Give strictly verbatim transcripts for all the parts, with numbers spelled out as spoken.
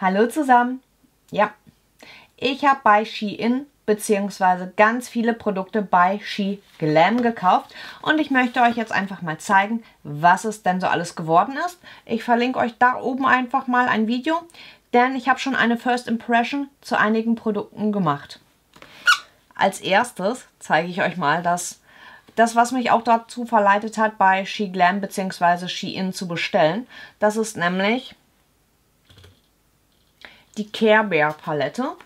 Hallo zusammen! Ja, ich habe bei SHEIN beziehungsweise ganz viele Produkte bei SheGlam gekauft und ich möchte euch jetzt einfach mal zeigen, was es denn so alles geworden ist. Ich verlinke euch da oben einfach mal ein Video, denn ich habe schon eine First Impression zu einigen Produkten gemacht. Als erstes zeige ich euch mal das, das was mich auch dazu verleitet hat, bei SheGlam beziehungsweise SHEIN zu bestellen. Das ist nämlich die Care Bear Palette.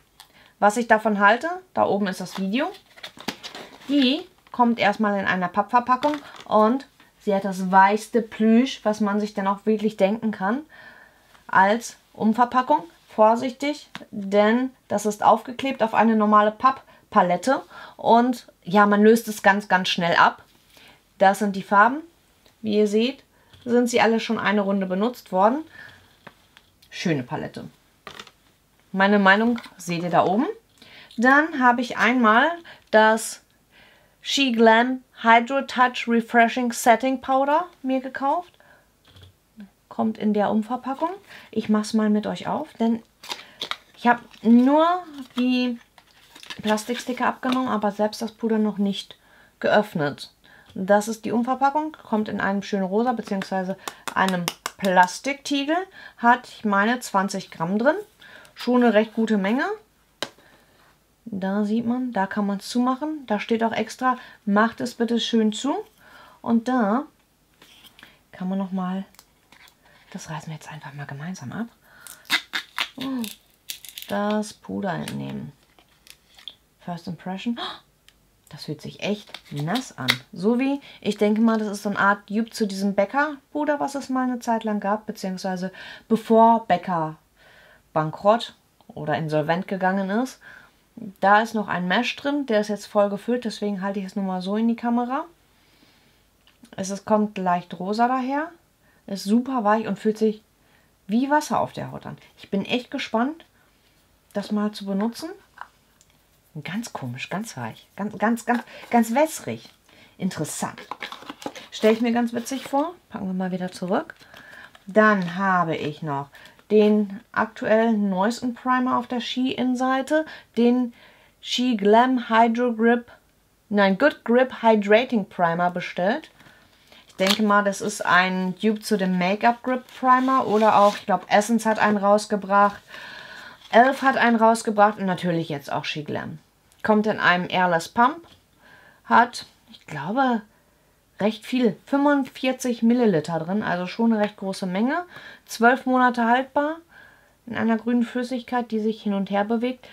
Was ich davon halte, da oben ist das Video. Die kommt erstmal in einer Pappverpackung und sie hat das weichste Plüsch, was man sich denn auch wirklich denken kann, als Umverpackung. Vorsichtig, denn das ist aufgeklebt auf eine normale Papppalette und ja, man löst es ganz, ganz schnell ab. Das sind die Farben. Wie ihr seht, sind sie alle schon eine Runde benutzt worden. Schöne Palette. Meine Meinung seht ihr da oben. Dann habe ich einmal das SheGlam Hydro Touch Refreshing Setting Powder mir gekauft. Kommt in der Umverpackung. Ich mache es mal mit euch auf, denn ich habe nur die Plastiksticker abgenommen, aber selbst das Puder noch nicht geöffnet. Das ist die Umverpackung. Kommt in einem schönen Rosa bzw. einem Plastiktiegel. Hat, ich meine, zwanzig Gramm drin. Schon eine recht gute Menge. Da sieht man, da kann man es zumachen. Da steht auch extra, macht es bitte schön zu. Und da kann man nochmal, das reißen wir jetzt einfach mal gemeinsam ab, das Puder entnehmen. First Impression. Das fühlt sich echt nass an. So wie, ich denke mal, das ist so eine Art Dupe zu diesem Bäcker-Puder, was es mal eine Zeit lang gab, beziehungsweise bevor Bäcker bankrott oder insolvent gegangen ist. Da ist noch ein Mesh drin, der ist jetzt voll gefüllt, deswegen halte ich es nur mal so in die Kamera. Es ist, kommt leicht rosa daher, ist super weich und fühlt sich wie Wasser auf der Haut an. Ich bin echt gespannt, das mal zu benutzen. Ganz komisch, ganz weich, ganz, ganz, ganz, ganz wässrig. Interessant. Stelle ich mir ganz witzig vor. Packen wir mal wieder zurück. Dann habe ich noch den aktuell neuesten Primer auf der SHEIN-Seite, den SheGlam Hydro Grip, nein, Good Grip Hydrating Primer bestellt. Ich denke mal, das ist ein Dupe zu dem Make-Up Grip Primer oder auch, ich glaube, Essence hat einen rausgebracht, Elf hat einen rausgebracht und natürlich jetzt auch SheGlam. Kommt in einem Airless Pump, hat, ich glaube, recht viel, fünfundvierzig Milliliter drin, also schon eine recht große Menge. zwölf Monate haltbar, in einer grünen Flüssigkeit, die sich hin und her bewegt.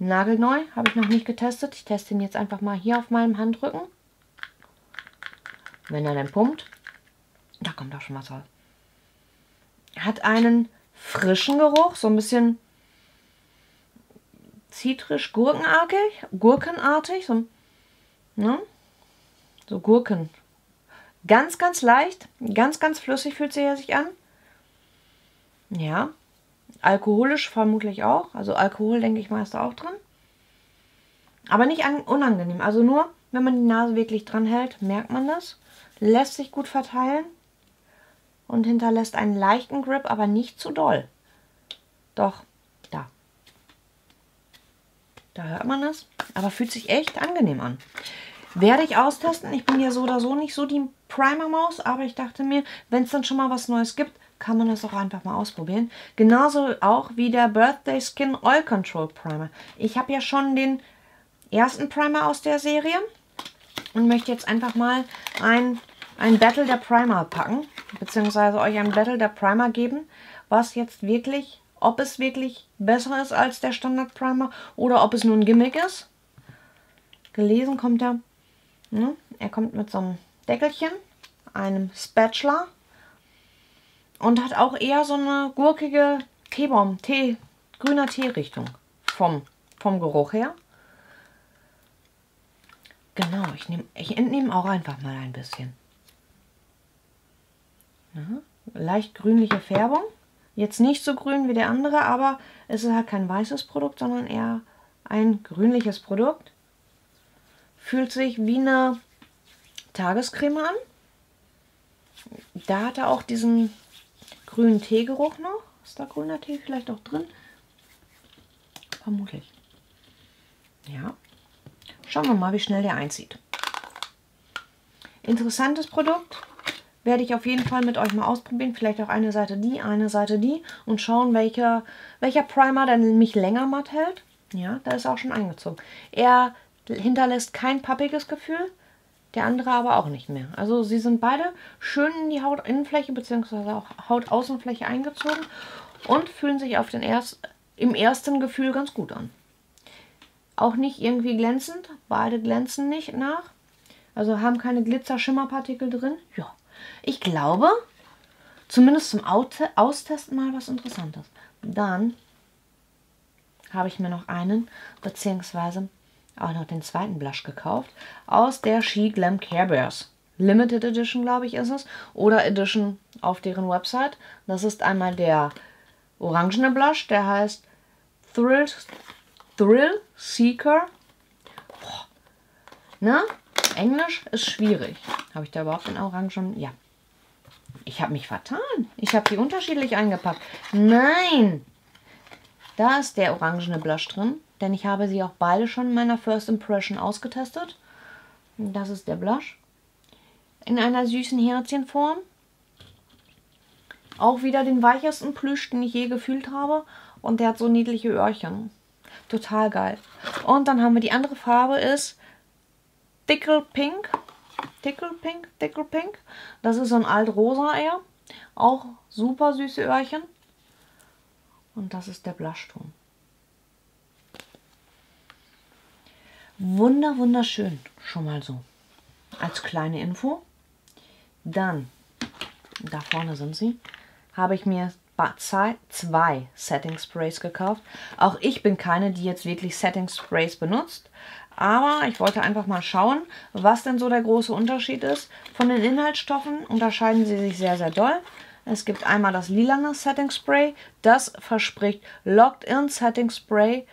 Nagelneu, habe ich noch nicht getestet. Ich teste ihn jetzt einfach mal hier auf meinem Handrücken. Wenn er dann pumpt, da kommt auch schon was raus. Hat einen frischen Geruch, so ein bisschen zitrisch, gurkenartig, gurkenartig, so, ne? So Gurken. Ganz, ganz leicht, ganz, ganz flüssig fühlt sie sich an. Ja, alkoholisch vermutlich auch. Also Alkohol, denke ich mal, ist da auch drin. Aber nicht unangenehm. Also nur, wenn man die Nase wirklich dran hält, merkt man das. Lässt sich gut verteilen und hinterlässt einen leichten Grip, aber nicht zu doll. Doch, da. Da hört man das, aber fühlt sich echt angenehm an. Werde ich austesten. Ich bin ja so oder so nicht so die Primer-Maus, aber ich dachte mir, wenn es dann schon mal was Neues gibt, kann man das auch einfach mal ausprobieren. Genauso auch wie der Birthday Skin Oil Control Primer. Ich habe ja schon den ersten Primer aus der Serie und möchte jetzt einfach mal ein, ein Battle der Primer packen, beziehungsweise euch ein Battle der Primer geben, was jetzt wirklich, ob es wirklich besser ist als der Standard Primer oder ob es nur ein Gimmick ist. Gelesen kommt er. Er kommt mit so einem Deckelchen, einem Spatula und hat auch eher so eine gurkige Teebaum, Tee, grüner Tee-Richtung vom, vom Geruch her. Genau, ich, nehm, ich entnehme auch einfach mal ein bisschen. Ja, leicht grünliche Färbung. Jetzt nicht so grün wie der andere, aber es ist halt kein weißes Produkt, sondern eher ein grünliches Produkt. Fühlt sich wie eine Tagescreme an. Da hat er auch diesen grünen Teegeruch noch. Ist da grüner Tee vielleicht auch drin? Vermutlich. Ja. Schauen wir mal, wie schnell der einzieht. Interessantes Produkt. Werde ich auf jeden Fall mit euch mal ausprobieren. Vielleicht auch eine Seite die, eine Seite die. Und schauen, welcher, welcher Primer denn mich länger matt hält. Ja, da ist auch schon eingezogen. Er hinterlässt kein pappiges Gefühl. Der andere aber auch nicht mehr. Also sie sind beide schön in die Hautinnenfläche bzw. auch Hautaußenfläche eingezogen und fühlen sich auf den erst, im ersten Gefühl ganz gut an. Auch nicht irgendwie glänzend. Beide glänzen nicht nach. Also haben keine Glitzer-Schimmerpartikel drin. Ja, ich glaube, zumindest zum Austesten mal was Interessantes. Dann habe ich mir noch einen bzw. auch noch den zweiten Blush gekauft, aus der SheGlam Care Bears. Limited Edition, glaube ich, ist es. Oder Edition auf deren Website. Das ist einmal der orangene Blush, der heißt Thrill, Thrill Seeker. Boah. Ne? Englisch ist schwierig. Habe ich da überhaupt den orangen? Ja. Ich habe mich vertan. Ich habe die unterschiedlich eingepackt. Nein! Da ist der orangene Blush drin. Denn ich habe sie auch beide schon in meiner First Impression ausgetestet. Das ist der Blush. In einer süßen Herzchenform. Auch wieder den weichesten Plüsch, den ich je gefühlt habe. Und der hat so niedliche Öhrchen. Total geil. Und dann haben wir die andere Farbe, ist Tickle Pink. Tickle Pink, Tickle Pink. Das ist so ein altrosa eher. Auch super süße Öhrchen. Und das ist der Blushton. Wunder, wunderschön. Schon mal so. Als kleine Info. Dann, da vorne sind sie, habe ich mir zwei Setting Sprays gekauft. Auch ich bin keine, die jetzt wirklich Setting Sprays benutzt. Aber ich wollte einfach mal schauen, was denn so der große Unterschied ist. Von den Inhaltsstoffen unterscheiden sie sich sehr, sehr doll. Es gibt einmal das lilane Setting Spray. Das verspricht Locked-in Setting Spray.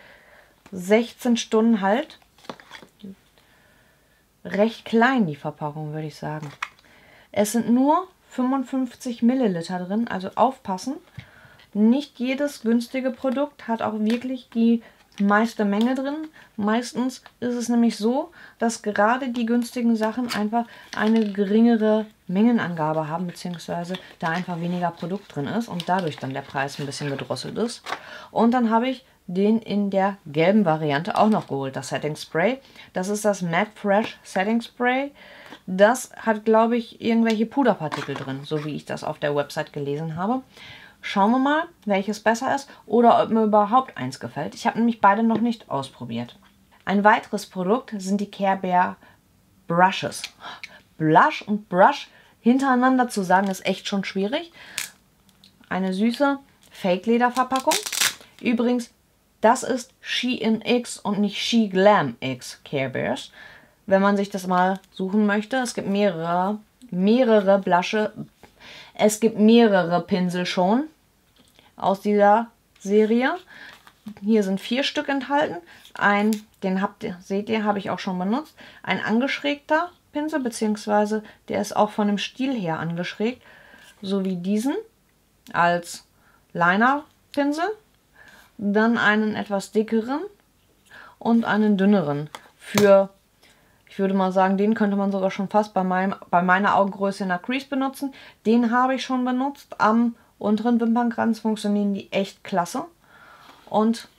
sechzehn Stunden halt. Recht klein die Verpackung, würde ich sagen. Es sind nur fünfundfünfzig Milliliter drin, also aufpassen. Nicht jedes günstige Produkt hat auch wirklich die meiste Menge drin. Meistens ist es nämlich so, dass gerade die günstigen Sachen einfach eine geringere Mengenangabe haben, beziehungsweise da einfach weniger Produkt drin ist und dadurch dann der Preis ein bisschen gedrosselt ist. Und dann habe ich den in der gelben Variante auch noch geholt, das Setting Spray. Das ist das Matte Fresh Setting Spray. Das hat, glaube ich, irgendwelche Puderpartikel drin, so wie ich das auf der Website gelesen habe. Schauen wir mal, welches besser ist oder ob mir überhaupt eins gefällt. Ich habe nämlich beide noch nicht ausprobiert. Ein weiteres Produkt sind die Care Bear Brushes. Blush und Brush hintereinander zu sagen, ist echt schon schwierig. Eine süße Fake-Leder-Verpackung. Übrigens, das ist Shein X und nicht SheGlam X Care Bears. Wenn man sich das mal suchen möchte, es gibt mehrere, mehrere Blusche, es gibt mehrere Pinsel schon aus dieser Serie. Hier sind vier Stück enthalten. Ein, den habt ihr, seht ihr, habe ich auch schon benutzt. Ein angeschrägter Pinsel, beziehungsweise der ist auch von dem Stiel her angeschrägt, so wie diesen als Liner-Pinsel. Dann einen etwas dickeren und einen dünneren. Für, ich würde mal sagen, den könnte man sogar schon fast bei, meinem, bei meiner Augengröße in der Crease benutzen. Den habe ich schon benutzt. Am unteren Wimpernkranz funktionieren die echt klasse. Und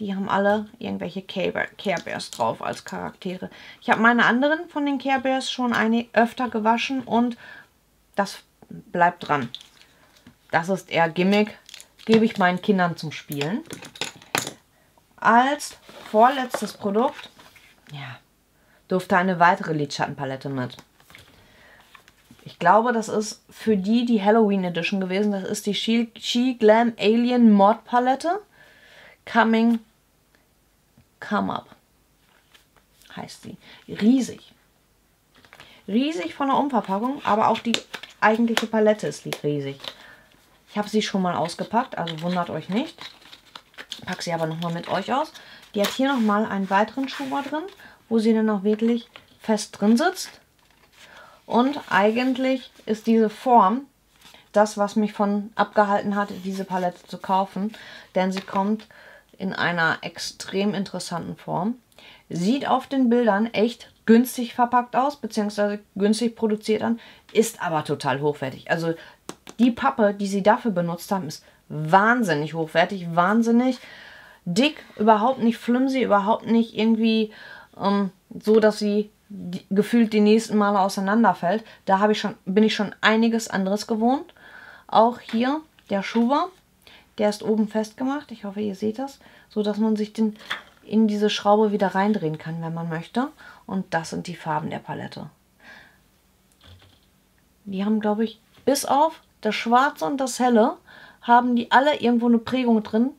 die haben alle irgendwelche Care Bears drauf als Charaktere. Ich habe meine anderen von den Care Bears schon eine öfter gewaschen und das bleibt dran. Das ist eher Gimmick. Gebe ich meinen Kindern zum Spielen. Als vorletztes Produkt, ja, durfte eine weitere Lidschattenpalette mit. Ich glaube, das ist für die die Halloween Edition gewesen. Das ist die SheGlam Alien Mod Palette. Coming Come Up heißt sie. Riesig. Riesig von der Umverpackung, aber auch die eigentliche Palette ist riesig. Ich habe sie schon mal ausgepackt, also wundert euch nicht. Ich packe sie aber nochmal mit euch aus. Die hat hier nochmal einen weiteren Schuber drin, wo sie dann auch wirklich fest drin sitzt. Und eigentlich ist diese Form das, was mich von abgehalten hat, diese Palette zu kaufen. Denn sie kommt in einer extrem interessanten Form. Sieht auf den Bildern echt günstig verpackt aus, beziehungsweise günstig produziert an, ist aber total hochwertig. Also die Pappe, die sie dafür benutzt haben, ist wahnsinnig hochwertig, wahnsinnig dick, überhaupt nicht flimsy, überhaupt nicht irgendwie ähm, so, dass sie gefühlt die nächsten Male auseinanderfällt. Da habe ich schon, bin ich schon einiges anderes gewohnt. Auch hier der Schuber, der ist oben festgemacht. Ich hoffe, ihr seht das, so dass man sich den in diese Schraube wieder reindrehen kann, wenn man möchte. Und das sind die Farben der Palette. Die haben, glaube ich, bis auf das Schwarze und das Helle, haben die alle irgendwo eine Prägung drin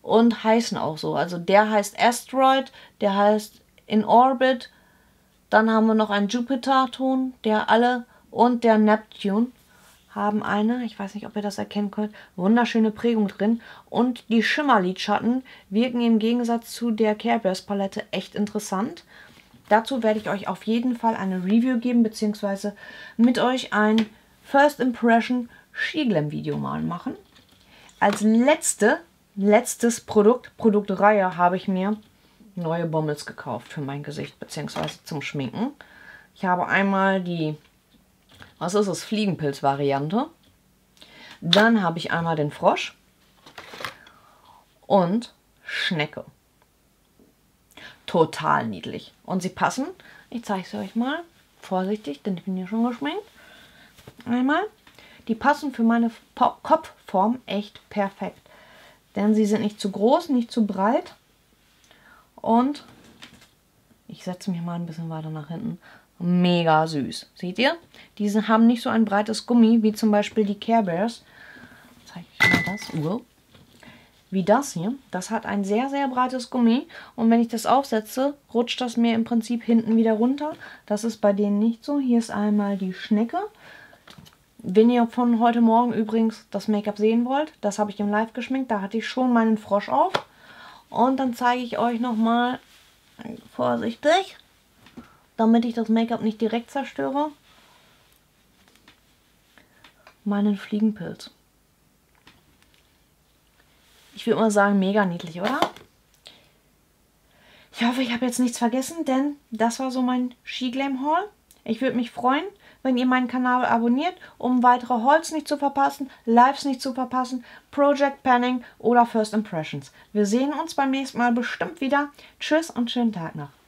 und heißen auch so. Also der heißt Asteroid, der heißt In Orbit, dann haben wir noch einen Jupiter-Ton, der alle und der Neptune haben eine, ich weiß nicht, ob ihr das erkennen könnt, wunderschöne Prägung drin. Und die Schimmerlidschatten wirken im Gegensatz zu der Care Bears Palette echt interessant. Dazu werde ich euch auf jeden Fall eine Review geben, beziehungsweise mit euch ein First Impression SheGlam Video mal machen. Als letzte, letztes Produkt, Produktreihe, habe ich mir neue Bommels gekauft für mein Gesicht, beziehungsweise zum Schminken. Ich habe einmal die... Was ist das? Fliegenpilz-Variante. Dann habe ich einmal den Frosch und Schnecke. Total niedlich. Und sie passen. Ich zeige es euch mal. Vorsichtig, denn ich bin hier schon geschminkt. Einmal. Die passen für meine Kopfform echt perfekt. Denn sie sind nicht zu groß, nicht zu breit. Und ich setze mich mal ein bisschen weiter nach hinten. Mega süß. Seht ihr? Diese haben nicht so ein breites Gummi wie zum Beispiel die Care Bears. Zeige ich mal das. Wow. Wie das hier. Das hat ein sehr, sehr breites Gummi. Und wenn ich das aufsetze, rutscht das mir im Prinzip hinten wieder runter. Das ist bei denen nicht so. Hier ist einmal die Schnecke. Wenn ihr von heute Morgen übrigens das Make-up sehen wollt, das habe ich im Live geschminkt. Da hatte ich schon meinen Frosch auf. Und dann zeige ich euch nochmal, vorsichtig, damit ich das Make-up nicht direkt zerstöre, meinen Fliegenpilz. Ich würde mal sagen, mega niedlich, oder? Ich hoffe, ich habe jetzt nichts vergessen, denn das war so mein SheGlam-Haul. Ich würde mich freuen, wenn ihr meinen Kanal abonniert, um weitere Hauls nicht zu verpassen, Lives nicht zu verpassen, Project Panning oder First Impressions. Wir sehen uns beim nächsten Mal bestimmt wieder. Tschüss und schönen Tag noch.